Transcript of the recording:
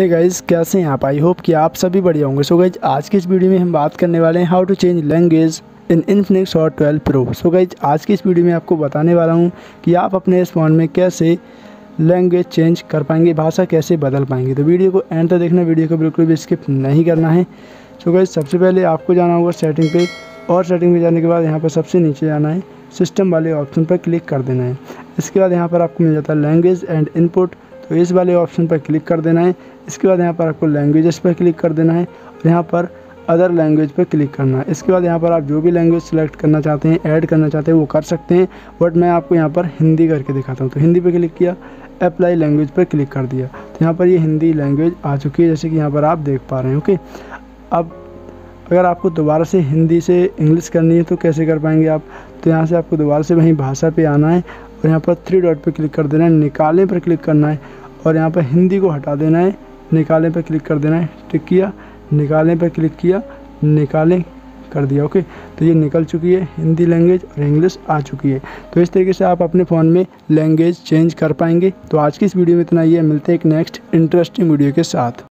Hey guys, कैसे हैं आप? आई होप कि आप सभी बढ़िया होंगे। सो गाइस, आज की इस वीडियो में हम बात करने वाले हैं how to change language in Infinix Hot 12 प्रो। सो गाइस, आज की इस वीडियो में आपको बताने वाला हूं कि आप अपने इस फोन में कैसे लैंग्वेज चेंज कर पाएंगे, भाषा कैसे बदल पाएंगे। तो वीडियो को एंड तक देखना, वीडियो को बिल्कुल भी स्किप नहीं करना है। सो गाइस, सबसे पहले आपको जाना होगा सेटिंग पे, और सेटिंग पे जाने के बाद यहाँ पर सबसे नीचे जाना है, सिस्टम वाले ऑप्शन पर क्लिक कर देना है। इसके बाद यहाँ पर आपको मिल जाता है लैंग्वेज एंड इनपुट, तो इस वाले ऑप्शन पर क्लिक कर देना है। इसके बाद यहाँ पर आपको लैंग्वेजेस पर क्लिक कर देना है और यहाँ पर अदर लैंग्वेज पर क्लिक करना है। इसके बाद यहाँ पर आप जो भी लैंग्वेज सेलेक्ट करना चाहते हैं, ऐड करना चाहते हैं, वो कर सकते हैं। बट मैं आपको यहाँ पर हिंदी करके दिखाता हूँ। तो हिंदी पर क्लिक किया, अप्लाई लैंग्वेज पर क्लिक कर दिया, तो यहाँ पर ये हिंदी लैंग्वेज आ चुकी है, जैसे कि यहाँ पर आप देख पा रहे हैं। ओके, अब अगर आपको दोबारा से हिंदी से इंग्लिश करनी है तो कैसे कर पाएंगे आप? तो यहाँ से आपको दोबारा से वहीं भाषा पे आना है और यहाँ पर 3 डॉट पर क्लिक कर देना है, निकालने पर क्लिक करना है और यहाँ पर हिंदी को हटा देना है, निकालने पर क्लिक कर देना है। टिक किया, निकालने पर क्लिक किया, निकालें कर दिया। ओके, तो ये निकल चुकी है हिंदी लैंग्वेज और इंग्लिश आ चुकी है। तो इस तरीके से आप अपने फ़ोन में लैंग्वेज चेंज कर पाएंगे। तो आज की इस वीडियो में इतना ही है, मिलते हैं एक नेक्स्ट इंटरेस्टिंग वीडियो के साथ।